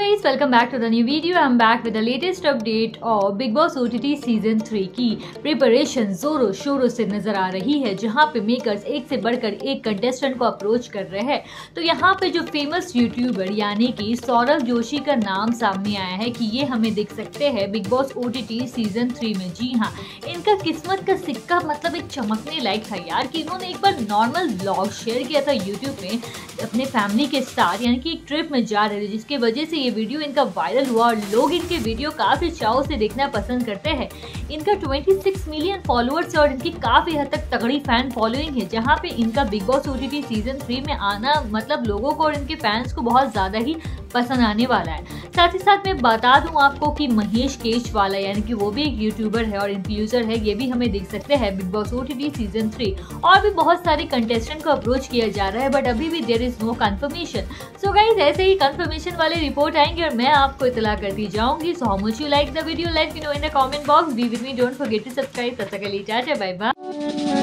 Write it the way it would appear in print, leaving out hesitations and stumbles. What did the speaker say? Guys welcome back to the new video. I am back with the latest update और Bigg Boss OTT season 3 की preparation जोरों शोरों से नजर आ रही है, जहां पे मेकर्स एक से बढ़कर एक कंटेस्टेंट को अप्रोच कर रहे हैं। तो यहां पे जो फेमस यूट्यूबर यानी कि सौरव जोशी का नाम सामने आया है कि ये हमें दिख सकते हैं बिग बॉस ओटीटी सीजन 3 में। जी हाँ, इनका किस्मत का सिक्का मतलब एक चमकने लायक था यार कि इन्होंने एक बार नॉर्मल व्लॉग शेयर किया था यूट्यूब में अपने फैमिली के साथ, यानी कि एक ट्रिप में जा रहे थे, जिसके वजह से ये वीडियो इनका वायरल हुआ और लोग इनके वीडियो काफ़ी चाव से देखना पसंद करते हैं। इनका 26 मिलियन फॉलोअर्स है और इनकी काफ़ी हद तक तगड़ी फैन फॉलोइंग है, जहां पे इनका बिग बॉस ओटीटी सीजन 3 में आना मतलब लोगों को और इनके फैंस को बहुत ज़्यादा ही पसंद आने वाला है। साथ ही साथ मैं बता दूं आपको कि महेश केशवाला यानी कि वो भी एक यूट्यूबर है और इन्फ्लुएंसर है, ये भी हमें देख सकते हैं बिग बॉस ओटीटी सीजन 3। और भी बहुत सारे कंटेस्टेंट को अप्रोच किया जा रहा है, बट अभी भी there is no confirmation. So guys ऐसे ही कंफर्मेशन वाले रिपोर्ट आएंगे और मैं आपको इतला करती जाऊंगी। So how much you like the video, let me know in the comment box. Be with me, don't forget to subscribe. तब तक के लिए टाटा, बाय बाय।